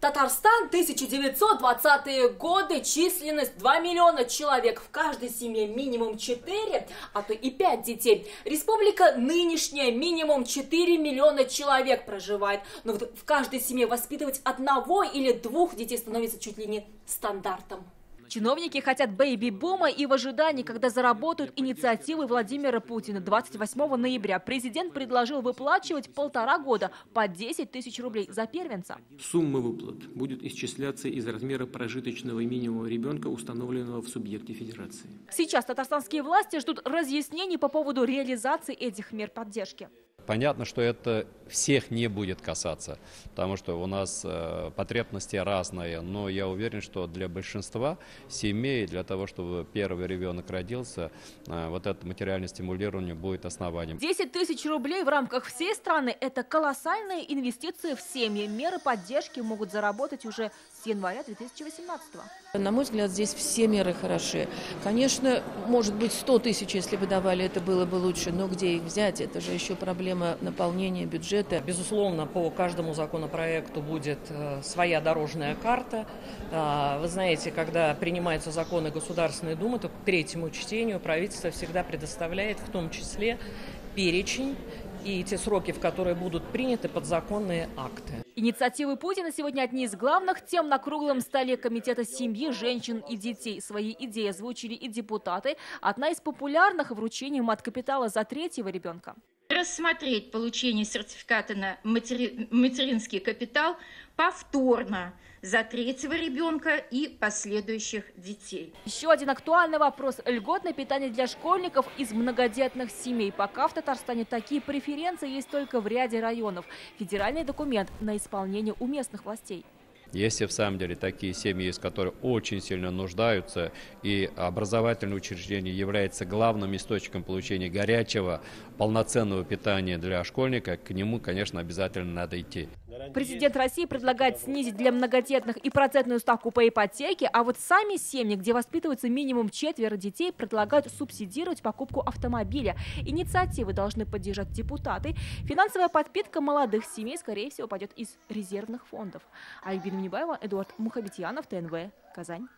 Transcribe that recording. Татарстан, 1920-е годы, численность 2 миллиона человек, в каждой семье минимум 4, а то и 5 детей. Республика нынешняя, минимум 4 миллиона человек проживает, но вот в каждой семье воспитывать одного или двух детей становится чуть ли не стандартом. Чиновники хотят бэйби-бума и в ожидании, когда заработают инициативы Владимира Путина. 28 ноября президент предложил выплачивать 1,5 года по 10 тысяч рублей за первенца. Сумма выплат будет исчисляться из размера прожиточного минимума ребенка, установленного в субъекте федерации. Сейчас татарстанские власти ждут разъяснений по поводу реализации этих мер поддержки. Понятно, что это всех не будет касаться, потому что у нас потребности разные, но я уверен, что для большинства семей, для того, чтобы первый ребенок родился, вот это материальное стимулирование будет основанием. 10 тысяч рублей в рамках всей страны – это колоссальные инвестиции в семьи. Меры поддержки могут заработать уже с января 2018-го. На мой взгляд, здесь все меры хороши. Конечно, может быть, 100 тысяч, если бы давали, это было бы лучше, но где их взять? Это же еще проблема наполнения бюджета. Безусловно, по каждому законопроекту будет своя дорожная карта. Вы знаете, когда принимаются законы Государственной Думы, то к третьему чтению правительство всегда предоставляет в том числе перечень и те сроки, в которые будут приняты подзаконные акты. Инициативы Путина сегодня одни из главных тем на круглом столе Комитета семьи, женщин и детей. Свои идеи озвучили и депутаты. Одна из популярных – вручение мат-капитала за третьего ребенка. Рассмотреть получение сертификата на материнский капитал повторно за третьего ребенка и последующих детей. Еще один актуальный вопрос – льготное питание для школьников из многодетных семей. Пока в Татарстане такие преференции есть только в ряде районов. Федеральный документ на исполнение у местных властей. Если в самом деле такие семьи есть, которые очень сильно нуждаются, и образовательное учреждение является главным источником получения горячего, полноценного питания для школьника, к нему, конечно, обязательно надо идти. Президент России предлагает снизить для многодетных и процентную ставку по ипотеке, а вот сами семьи, где воспитываются минимум 4 детей, предлагают субсидировать покупку автомобиля. Инициативы должны поддержать депутаты. Финансовая подпитка молодых семей, скорее всего, пойдет из резервных фондов. Альбина Минибаева, Эдуард Мухабетьянов, ТНВ, Казань.